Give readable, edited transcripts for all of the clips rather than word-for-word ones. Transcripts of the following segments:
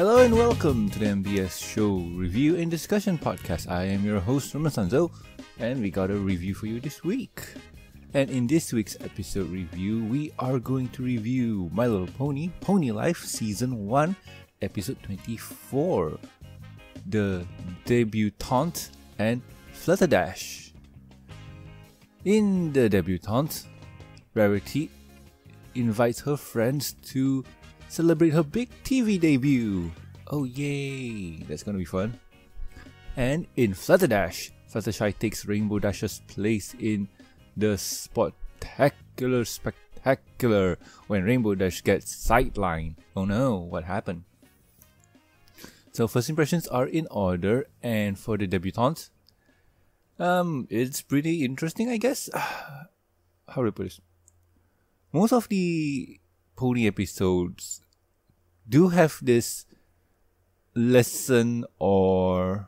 Hello and welcome to the MBS show review and discussion podcast. I am your host Norman Sanzo, and we got a review for you this week. And in this week's episode review, we are going to review My Little Pony, Pony Life Season 1, Episode 24, The Debut Taunt and Flutterdash. In The Debut Taunt, Rarity invites her friends to celebrate her big TV debut. Oh yay, that's gonna be fun. And in Flutterdash, Fluttershy takes Rainbow Dash's place in the Sportacular Spectacular when Rainbow Dash gets sidelined. Oh no, what happened? So first impressions are in order, and for the debutante, it's pretty interesting, I guess. How do I put this? Most of the Pony episodes do have this lesson, or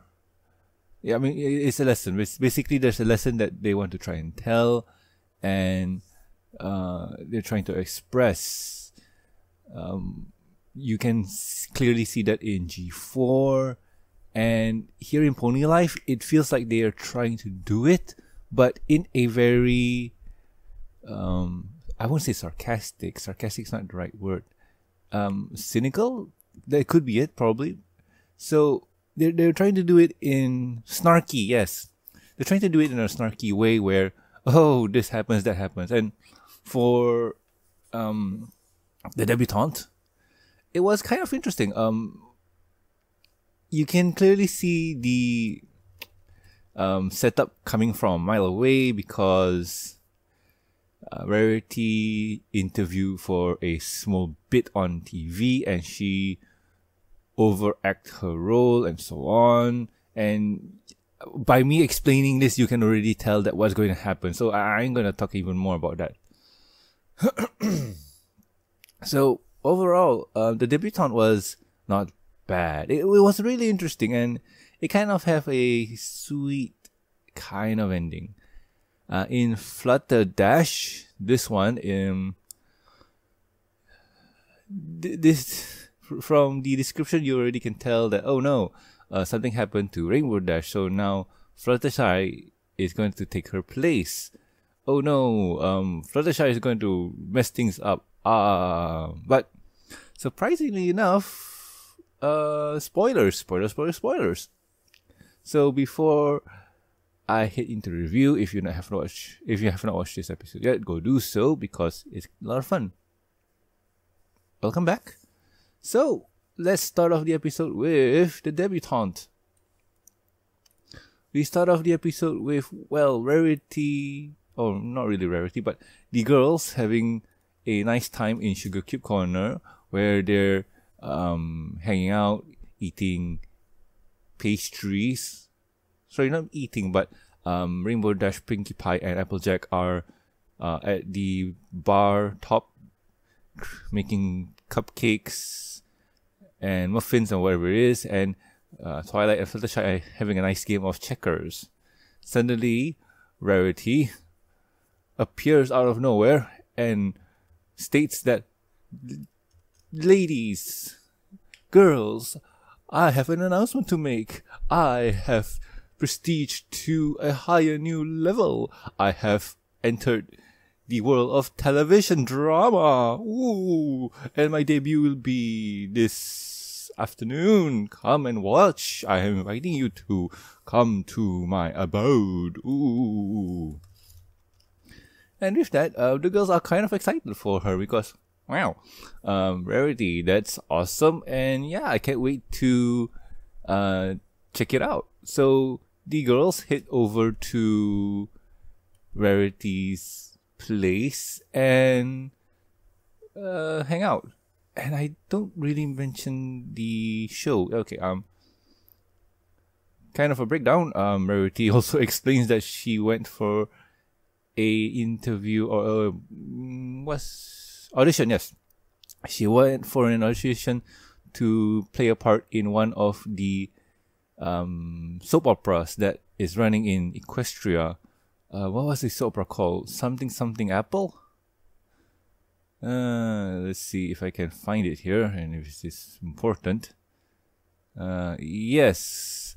yeah, I mean, it's a lesson. Basically, there's a lesson that they want to try and tell, and they're trying to express. You can clearly see that in G4, and here in Pony Life, it feels like they are trying to do it, but in a very I won't say sarcastic. Sarcastic's not the right word. Cynical? That could be it, probably. So they're trying to do it in snarky, yes. They're trying to do it in a snarky way where, oh, this happens, that happens. And for the debutante, it was kind of interesting. You can clearly see the setup coming from a mile away because Rarity interview for a small bit on TV, and she overact her role and so on. And by me explaining this, you can already tell that what's going to happen. So I ain't going to talk even more about that. So overall, the debutante was not bad. It was really interesting, and it kind of have a sweet kind of ending. In Flutterdash, this one, this from the description you already can tell that, oh no, something happened to Rainbow Dash, so now Fluttershy is going to take her place. Oh no, Fluttershy is going to mess things up. But surprisingly enough, spoilers. So before I hit into review, if you have not watched this episode yet, go do so because it's a lot of fun. Welcome back. So let's start off the episode with the debutante. We start off the episode with, well, Rarity, or not really Rarity, but the girls having a nice time in Sugar Cube Corner where they're hanging out, eating pastries. Sorry, not eating, but Rainbow Dash, Pinkie Pie, and Applejack are at the bar top making cupcakes and muffins and whatever it is, and Twilight and Fluttershy are having a nice game of checkers. Suddenly, Rarity appears out of nowhere and states that, ladies, girls, I have an announcement to make. I have prestige to a higher new level. I have entered the world of television drama. Ooh, and my debut will be this afternoon. Come and watch. I am inviting you to come to my abode. Ooh. And with that, the girls are kind of excited for her because, wow, Rarity, that's awesome. And yeah, I can't wait to check it out. So the girls head over to Rarity's place and hang out. And I don't really mention the show. Okay, kind of a breakdown. Rarity also explains that she went for a interview or audition. Yes, she went for an audition to play a part in one of the soap operas that is running in Equestria. What was the soap opera called? Something Apple? Let's see if I can find it here and if it's important. Yes.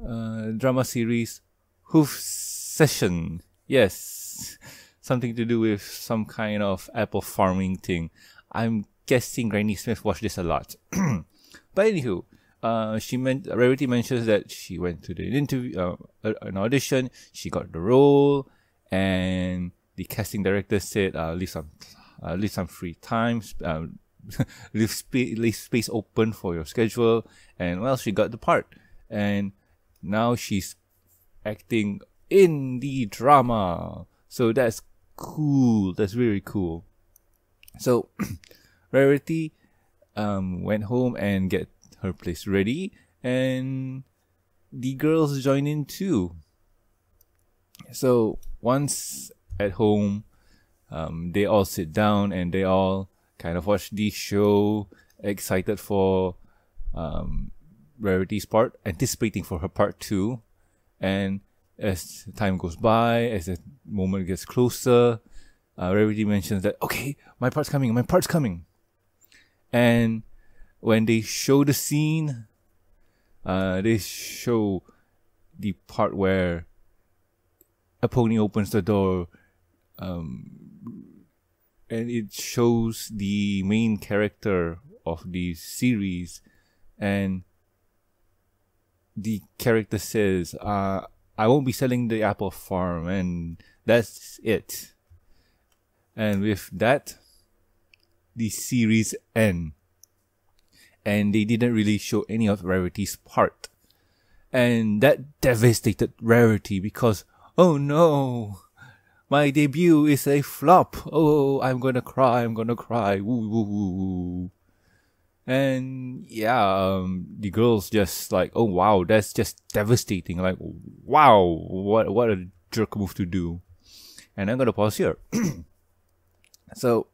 Drama series Hoof Session. Yes. Something to do with some kind of apple farming thing. I'm guessing Granny Smith watched this a lot. But anywho, Rarity mentions that she went to the interview, an audition. She got the role, and the casting director said, leave some free time, leave space open for your schedule." And well, she got the part, and now she's acting in the drama. So that's cool. That's really cool. So Rarity went home and get her place ready, and the girls join in too. So once at home, they all sit down and they all kind of watch the show, excited for Rarity's part, anticipating for her part too. And as time goes by, as the moment gets closer, Rarity mentions that, okay, my part's coming, my part's coming. And when they show the scene, they show the part where a pony opens the door, and it shows the main character of the series, and the character says, I won't be selling the apple farm, and that's it. And with that, the series end, and they didn't really show any of Rarity's part, and that devastated Rarity because, oh no, my debut is a flop. Oh, I'm gonna cry. I'm gonna cry. Woo, woo, woo, woo. And yeah, the girls just like, oh wow, that's just devastating. Like, wow, what a jerk move to do. And I'm gonna pause here. So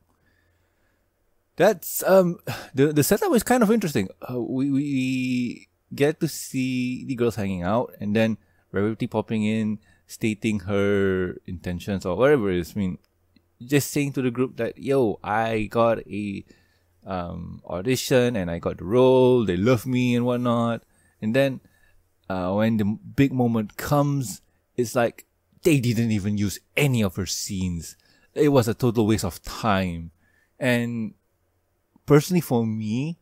that's the setup is kind of interesting. We get to see the girls hanging out, and then Rarity popping in, stating her intentions or whatever it is. I mean, just saying to the group that, yo, I got a audition and I got the role. They love me and whatnot. And then when the big moment comes, it's like they didn't even use any of her scenes. It was a total waste of time. And personally for me,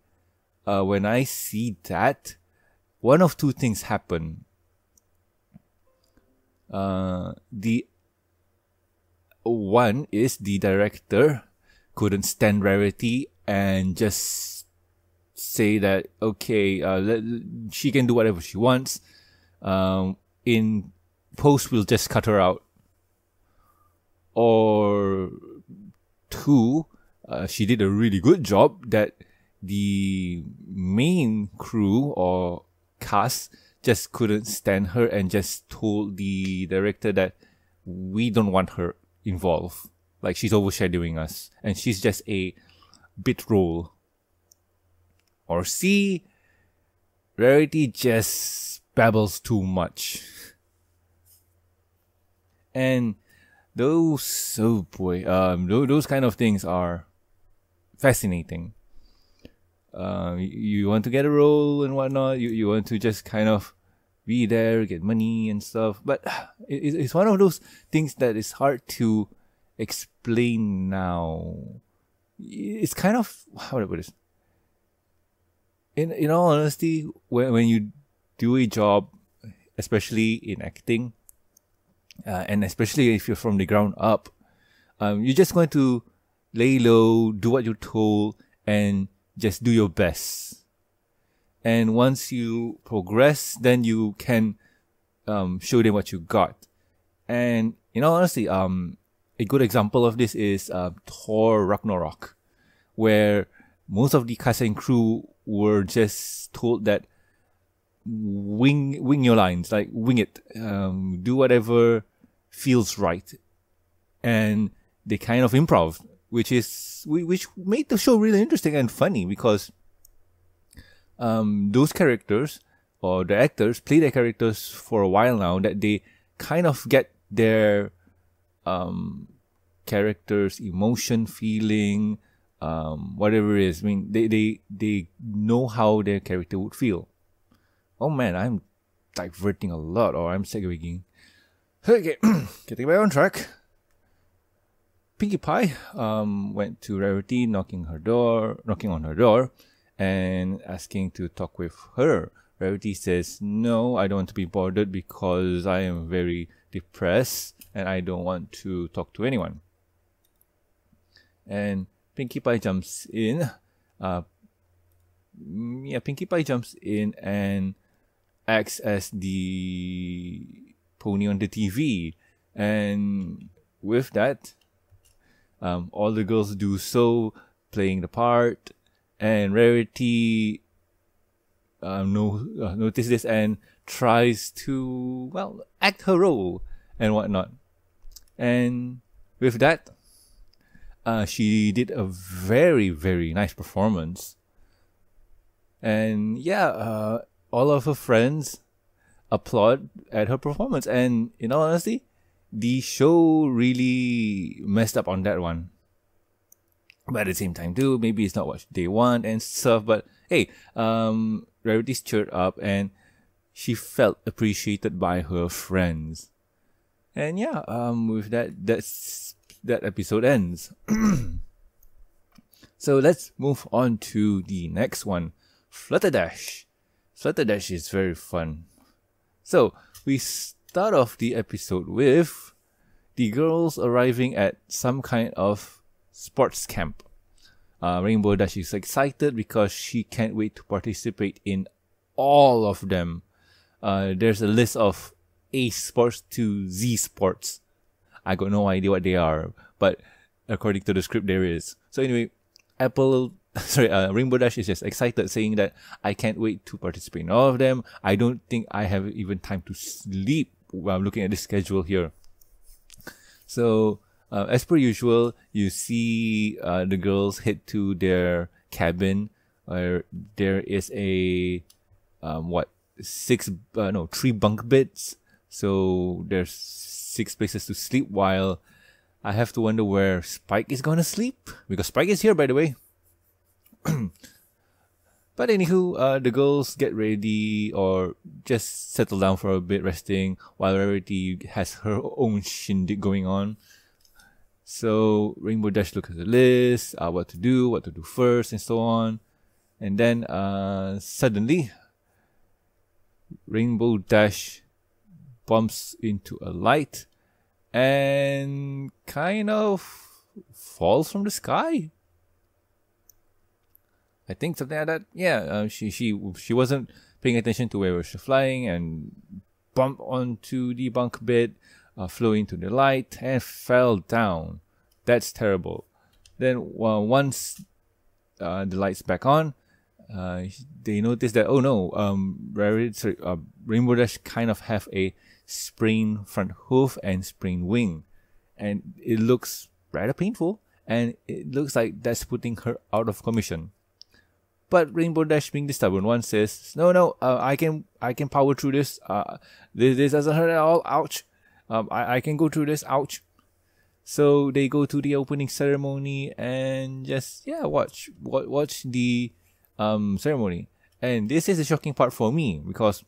when I see that, one of two things happen. The one is the director couldn't stand Rarity and just say that, okay, she can do whatever she wants. In post, we'll just cut her out. Or two, she did a really good job that the main crew or cast just couldn't stand her and just told the director that we don't want her involved. Like, she's overshadowing us and she's just a bit role. Or C, Rarity just babbles too much. And those kind of things are fascinating. You want to get a role and whatnot. You want to just kind of be there, get money and stuff. But it's one of those things that is hard to explain now. It's kind of, how do I put this? In all honesty, when you do a job, especially in acting, and especially if you're from the ground up, you're just going to lay low, do what you're told, and just do your best. And once you progress, then you can show them what you got. And you know, honestly, a good example of this is Thor Ragnarok, where most of the cast and crew were just told that wing your lines, like wing it, do whatever feels right, and they kind of improv, which made the show really interesting and funny because those characters or the actors play their characters for a while now, that they kind of get their characters' emotion, feeling, whatever it is. I mean, they know how their character would feel. Oh man, I'm diverting a lot, or I'm segueing. Okay, getting back on track. Pinkie Pie went to Rarity, knocking on her door, and asking to talk with her. Rarity says, "No, I don't want to be bothered because I am very depressed and I don't want to talk to anyone." And Pinkie Pie jumps in. Pinkie Pie jumps in and acts as the pony on the TV. And with that, all the girls do so, playing the part. And Rarity notices this and tries to, well, act her role and whatnot. And with that, she did a very, very nice performance. And yeah, all of her friends applaud at her performance. And in all honesty, the show really messed up on that one. But at the same time too, maybe it's not what they want and stuff, but hey, Rarity's cheered up and she felt appreciated by her friends. And yeah, with that, that episode ends. So let's move on to the next one, Flutterdash. Flutterdash is very fun. So we start off the episode with the girls arriving at some kind of sports camp. Rainbow Dash is excited because she can't wait to participate in all of them. There's a list of A sports to Z sports. I got no idea what they are, but according to the script, there is. So anyway, Rainbow Dash is just excited, saying that I can't wait to participate in all of them. I don't think I have even time to sleep while I'm looking at the schedule here. So as per usual, you see the girls head to their cabin, where there is a 3 bunk beds. So there's 6 places to sleep. While I have to wonder where Spike is gonna sleep, because Spike is here, by the way. But anywho, the girls get ready or just settle down for a bit, resting, while Rarity has her own shindig going on. So Rainbow Dash looks at the list, what to do first, and so on. And then suddenly, Rainbow Dash bumps into a light and kind of falls from the sky. I think something like that. Yeah, she wasn't paying attention to where she was flying and bumped onto the bunk bed. Flew into the light and fell down. That's terrible. Then once the light's back on, they notice that, oh no, Rainbow Dash kind of have a sprained front hoof and sprained wing, and it looks rather painful, and it looks like that's putting her out of commission. But Rainbow Dash, being the stubborn one, says, no, I can power through this. This doesn't hurt at all. Ouch. I can go through this. Ouch. So they go to the opening ceremony and just, yeah, watch the ceremony. And this is the shocking part for me, because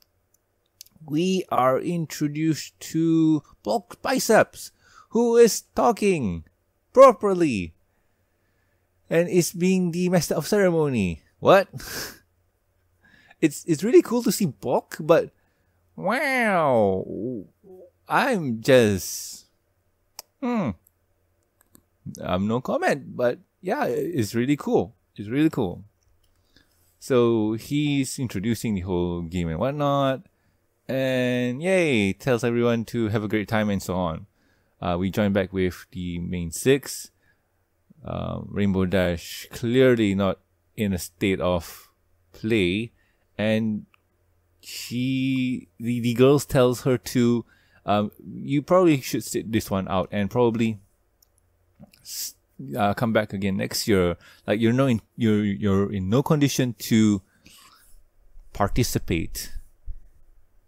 we are introduced to Bulk Biceps, who is talking properly and is being the master of ceremony. What? It's really cool to see Bulk, but wow, I'm just, no comment, but yeah, it's really cool. It's really cool. So he's introducing the whole game and whatnot, and yay, tells everyone to have a great time and so on. We join back with the main 6. Rainbow Dash clearly not in a state of play, and the girls tells her to, you probably should sit this one out and probably come back again next year. Like, you're in no condition to participate.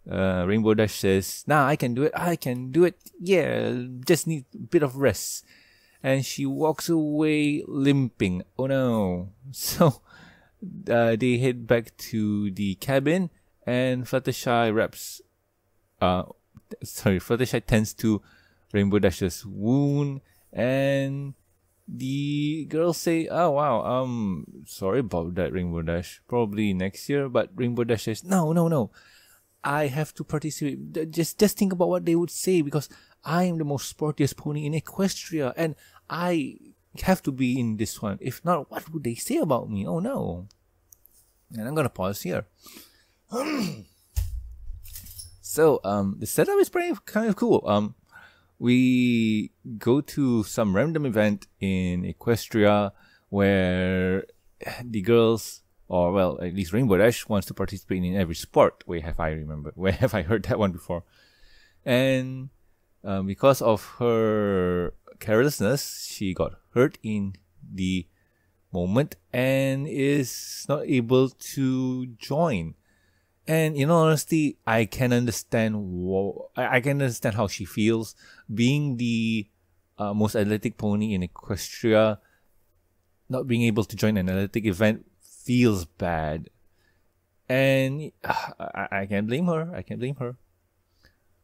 Rainbow Dash says, "Nah, I can do it. Yeah, just need a bit of rest." and she walks away limping. Oh no. So they head back to the cabin, and Fluttershy tends to Rainbow Dash's wound, and the girls say, "Oh wow, sorry about that, Rainbow Dash. Probably next year." But Rainbow Dash says, "No, no, no. I have to participate. Just think about what they would say, because I am the most sportiest pony in Equestria, and I have to be in this one. If not, what would they say about me? Oh no." And I'm gonna pause here. So the setup is pretty kind of cool. We go to some random event in Equestria where the girls, or well, at least Rainbow Dash wants to participate in every sport. Where have I heard that one before? And because of her carelessness, she got hurt in the moment and is not able to join. And in honesty, I can understand how she feels. Being the most athletic pony in Equestria, not being able to join an athletic event feels bad. And I can't blame her. I can't blame her.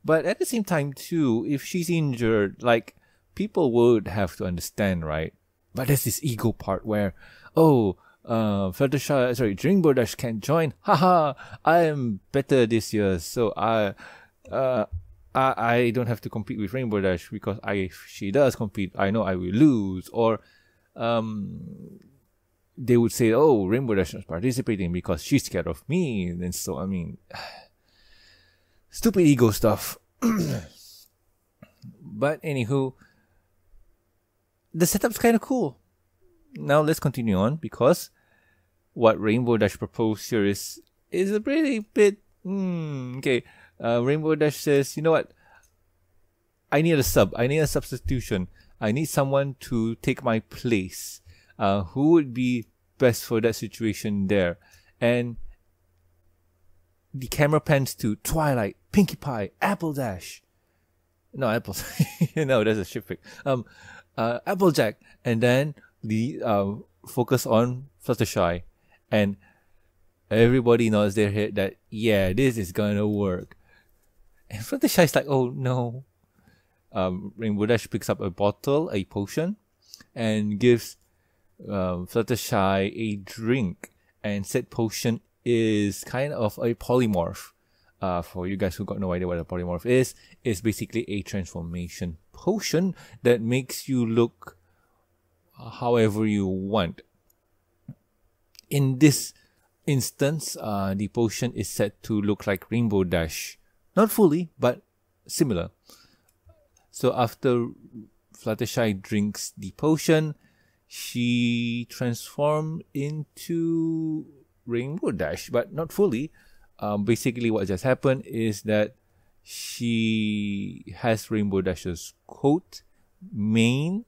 But at the same time too, if she's injured, like, people would have to understand, right? But there's this ego part where, oh, Rainbow Dash can't join. Haha, I am better this year, so I don't have to compete with Rainbow Dash, because if she does compete, I know I will lose. Or they would say, oh, Rainbow Dash is participating because she's scared of me. And so, I mean, stupid ego stuff. But anywho, the setup's kind of cool. Now let's continue on, because what Rainbow Dash proposed here is a pretty bit okay. Rainbow Dash says, you know what, I need a sub. I need a substitution. I need someone to take my place. Who would be best for that situation there? And the camera pans to Twilight, Pinkie Pie, Appledash. No, Apples. No, that's a shit pick. Applejack, and then the focus on Fluttershy, and everybody nods their head that yeah, this is gonna work. And Fluttershy's like, oh no. Rainbow Dash picks up a bottle, a potion, and gives Fluttershy a drink. And said potion is kind of a polymorph. For you guys who got no idea what a polymorph is, it's basically a transformation potion that makes you look however you want. In this instance, the potion is said to look like Rainbow Dash, not fully, but similar. So after Fluttershy drinks the potion, she transforms into Rainbow Dash, but not fully. Basically what just happened is that she has Rainbow Dash's coat, mane,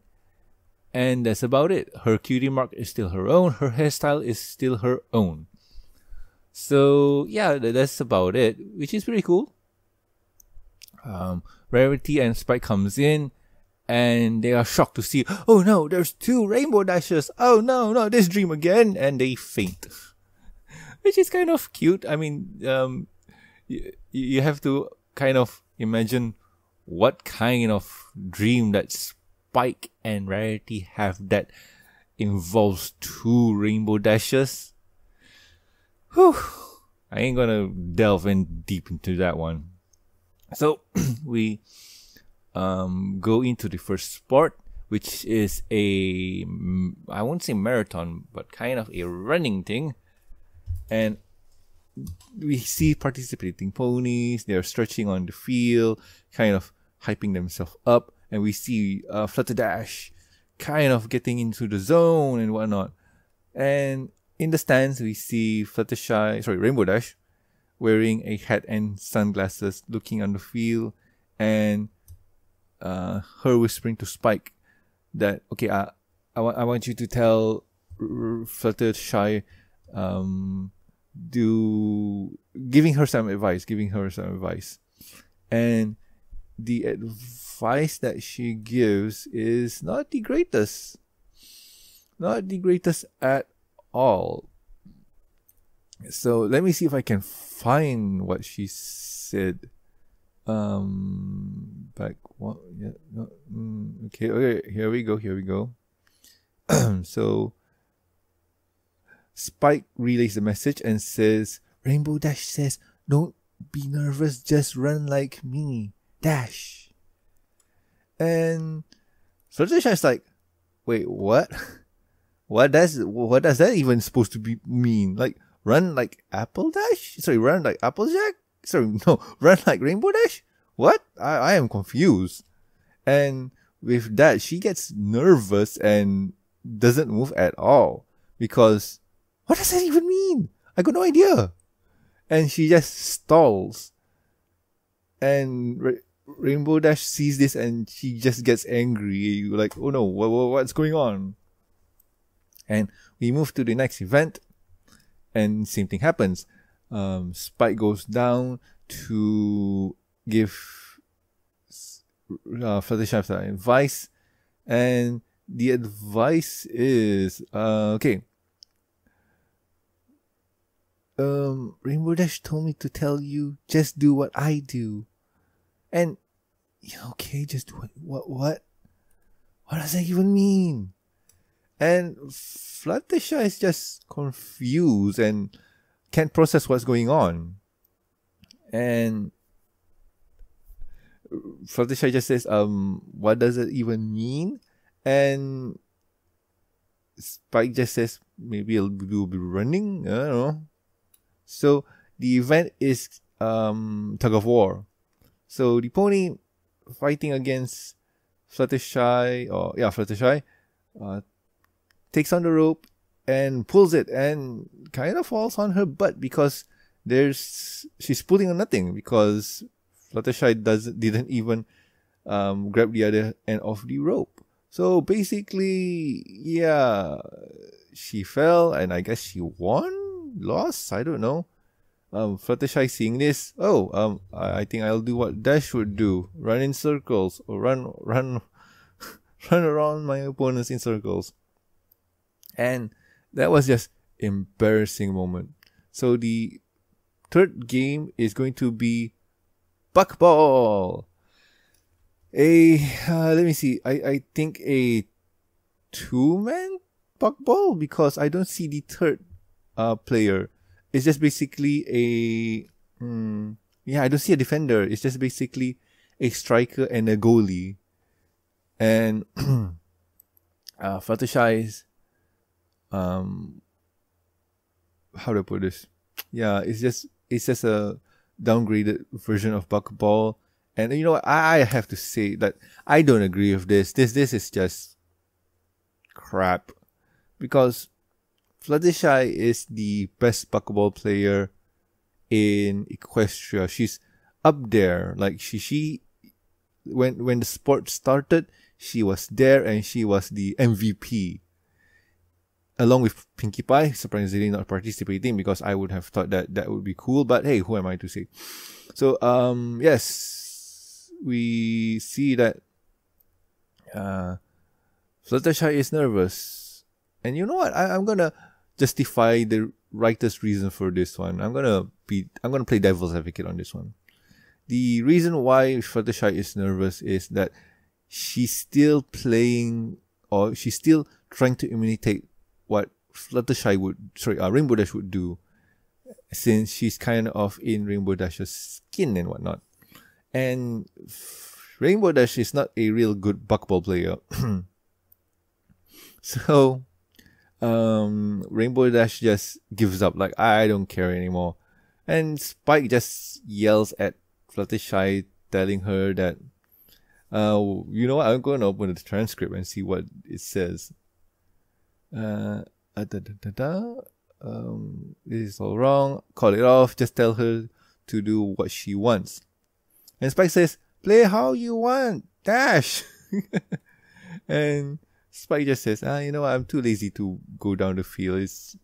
and that's about it. Her cutie mark is still her own. Her hairstyle is still her own. So yeah, that's about it, which is pretty cool. Rarity and Spike comes in, and they are shocked to see, oh no, there's two Rainbow Dashes. Oh no, not this dream again. And they faint, which is kind of cute. I mean, you have to kind of imagine what kind of dream that's Spike and Rarity have that involves two Rainbow Dashes. Whew. I ain't gonna delve in deep into that one. So we go into the first sport, which is a, I won't say marathon, but kind of a running thing. And we see participating ponies. They're stretching on the field, kind of hyping themselves up. And we see Flutterdash kind of getting into the zone and whatnot. And in the stands, we see Rainbow Dash, wearing a hat and sunglasses, looking on the field, and her whispering to Spike that, okay, I want you to tell Fluttershy, giving her some advice. And the advice that she gives is not the greatest. Not the greatest at all. So let me see if I can find what she said. Back one, yeah, no, okay, here we go, So Spike relays the message and says, Rainbow Dash says, don't be nervous, just run like me, Dash. And Fluttershy's like, wait, what? What does that even supposed to be mean? Like, run like Apple Dash? Sorry, run like Applejack? Sorry, no, run like Rainbow Dash? What? I am confused. And with that, she gets nervous and doesn't move at all. Because, what does that even mean? I got no idea. And she just stalls. And Rainbow Dash sees this and she just gets angry. Like, oh no, what's going on? And we move to the next event. And same thing happens. Spike goes down to give Fluttershy some advice, and the advice is Rainbow Dash told me to tell you just do what I do, and yeah, okay, just do what does that even mean? And Fluttershy is just confused and can't process what's going on. And Fluttershy just says, what does it even mean? And Spike just says, maybe we'll be running, I don't know. So the event is tug of war. So the pony fighting against Fluttershy, or yeah, Fluttershy, takes on the rope and pulls it and kind of falls on her butt because she's pulling on nothing, because Fluttershy didn't even grab the other end of the rope. So basically, yeah, she fell and I guess she lost, I don't know. Fluttershy seeing this, I think I'll do what Dash would do, run in circles, or run around my opponents in circles. And that was just embarrassing moment. So the third game is going to be Buckball. Let me see. I think a two-man Buckball, because I don't see the third player. It's just basically a... yeah, I don't see a defender. It's just basically a striker and a goalie. And Fluttershy's... how do I put this? Yeah, it's just a downgraded version of Buckball, and you know what? I have to say that I don't agree with this. This is just crap, because Fluttershy is the best Buckball player in Equestria. She's up there. Like she when the sport started, she was there and she was the MVP. Along with Pinkie Pie, surprisingly not participating, because I would have thought that would be cool. But hey, who am I to say? So, yes, we see that Fluttershy is nervous. And you know what? I'm gonna justify the rightest reason for this one. I'm gonna play devil's advocate on this one. The reason why Fluttershy is nervous is that she's still playing, or she's still trying to imitate what Rainbow Dash would do, since she's kind of in Rainbow Dash's skin and whatnot. And Rainbow Dash is not a real good Buckball player. So Rainbow Dash just gives up, like, I don't care anymore. And Spike just yells at Fluttershy, telling her that, you know what, I'm going to open the transcript and see what it says. This is all wrong, call it off, just tell her to do what she wants. And Spike says, play how you want, Dash. And Spike just says, you know what, I'm too lazy to go down the field, it's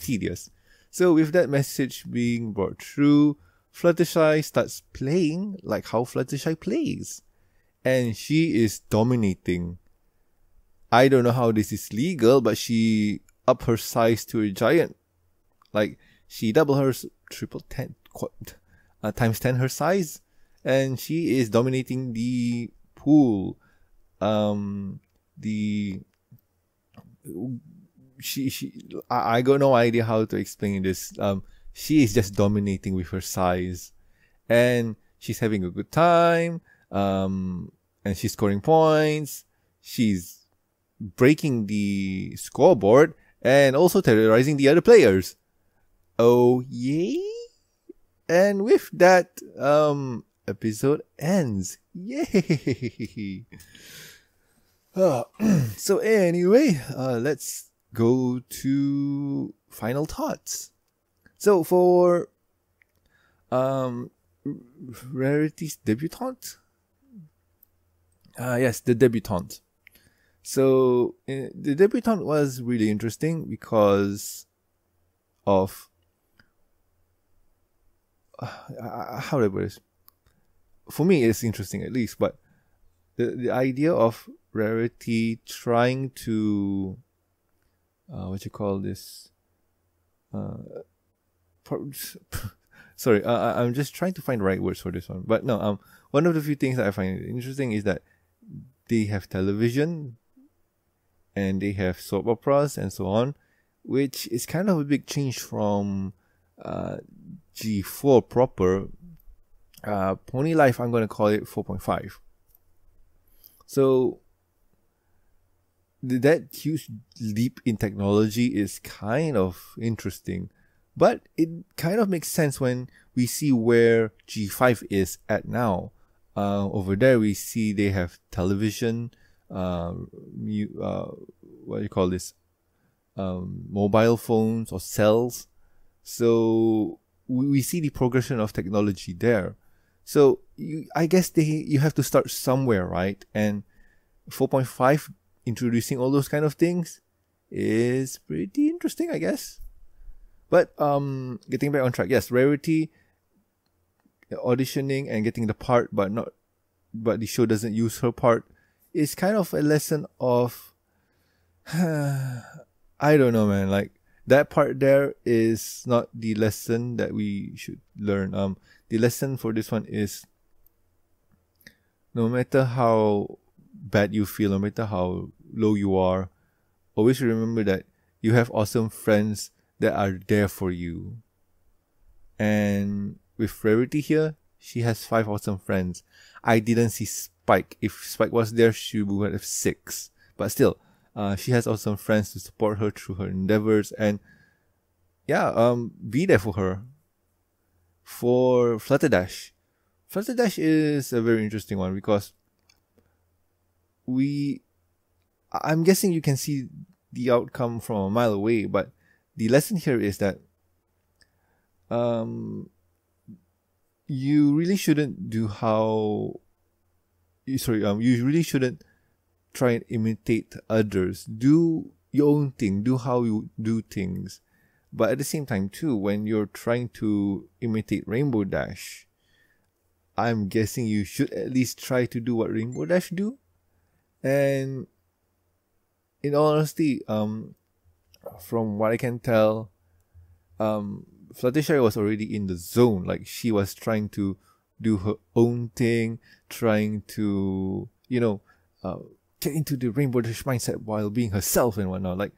tedious. So with that message being brought through, Fluttershy starts playing like how Fluttershy plays. And she is dominating. I don't know how this is legal, but she upped her size to a giant. Like, she doubled her times 10 her size. And she is dominating the pool. I got no idea how to explain this. She is just dominating with her size. And she's having a good time. And she's scoring points. She's breaking the scoreboard and also terrorizing the other players. Oh, yay! And with that, episode ends. Yay! So anyway, let's go to final thoughts. So for Rarity's Debut Taunt, yes, the Debut Taunt. So the Debut Taunt was really interesting because of how do I put this? For me, it's interesting at least, but the idea of Rarity trying to what you call this? Sorry, I'm just trying to find right words for this one. But no, one of the few things that I find interesting is that they have television and they have soap operas and so on, which is kind of a big change from G4 proper. Pony Life, I'm going to call it 4.5. So that huge leap in technology is kind of interesting. But it kind of makes sense when we see where G5 is at now. Over there, we see they have television, what do you call this? Mobile phones or cells. So we see the progression of technology there. So I guess you have to start somewhere, right? And 4.5 introducing all those kind of things is pretty interesting, I guess. But getting back on track, yes, Rarity auditioning and getting the part, but the show doesn't use her part, is kind of a lesson of I don't know, man. Like that part there is not the lesson that we should learn. The lesson for this one is no matter how bad you feel, no matter how low you are, always remember that you have awesome friends that are there for you. And with Rarity here, she has 5 awesome friends. I didn't see Spike. If Spike was there, she would have 6. But still, she has awesome friends to support her through her endeavors. And yeah, be there for her. For Flutterdash. Flutterdash is a very interesting one because I'm guessing you can see the outcome from a mile away, but the lesson here is that you really shouldn't you really shouldn't try and imitate others. Do your own thing. Do how you do things. But at the same time too, when you're trying to imitate Rainbow Dash, I'm guessing you should at least try to do what Rainbow Dash do. And in all honesty, from what I can tell, Fluttershy was already in the zone. Like, she was trying to do her own thing, trying to, you know, get into the Rainbow Dash mindset while being herself and whatnot. Like,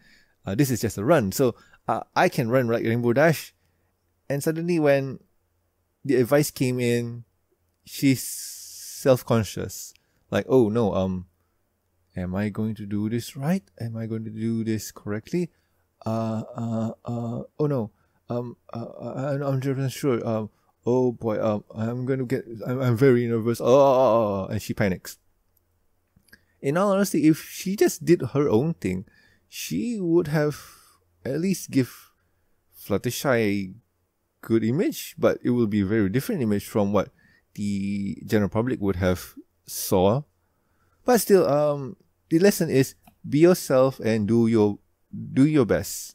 this is just a run. So, I can run like Rainbow Dash. And suddenly when the advice came in, she's self-conscious. Like, oh no, am I going to do this right? Am I going to do this correctly? Oh no, I'm not 100% sure. Oh boy, I'm very nervous. And she panics. In all honesty, if she just did her own thing, she would have at least give Fluttershy a good image, but it will be a very different image from what the general public would have saw. But still, the lesson is be yourself and do your best.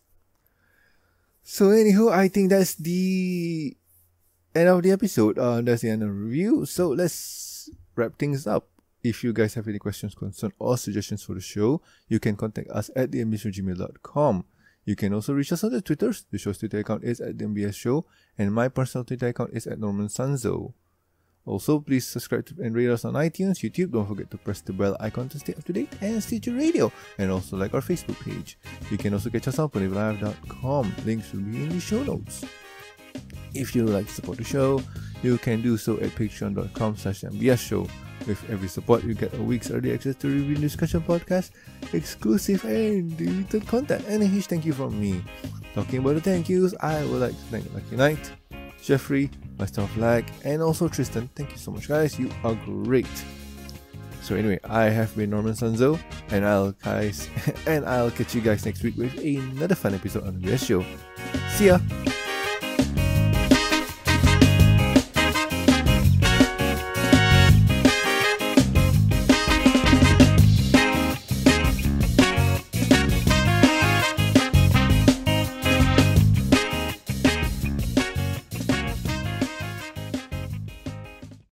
So anywho, I think that's the end of the episode. That's the end of the review. So let's wrap things up. If you guys have any questions, concerns, or suggestions for the show, you can contact us at thembs@gmail.com. You can also reach us on the Twitters. The show's Twitter account is at @thembsshow, and my personal Twitter account is at Norman Sanzo. Also, please subscribe and rate us on iTunes, YouTube. Don't forget to press the bell icon to stay up to date, and Stitcher Radio. And also like our Facebook page. You can also catch us on PonyvilleLive.com. Links will be in the show notes. If you would like to support the show, you can do so at patreon.com/MBS show. With every support, you get a week's early access to review discussion podcasts, exclusive and deleted content, and a huge thank you from me. Talking about the thank yous, I would like to thank Lucky Knight, Jeffrey, Master of Lag, and also Tristan. Thank you so much, guys. You are great. So anyway, I have been Norman Sanzo, and I'll catch you guys next week with another fun episode on the MBS Show. See ya!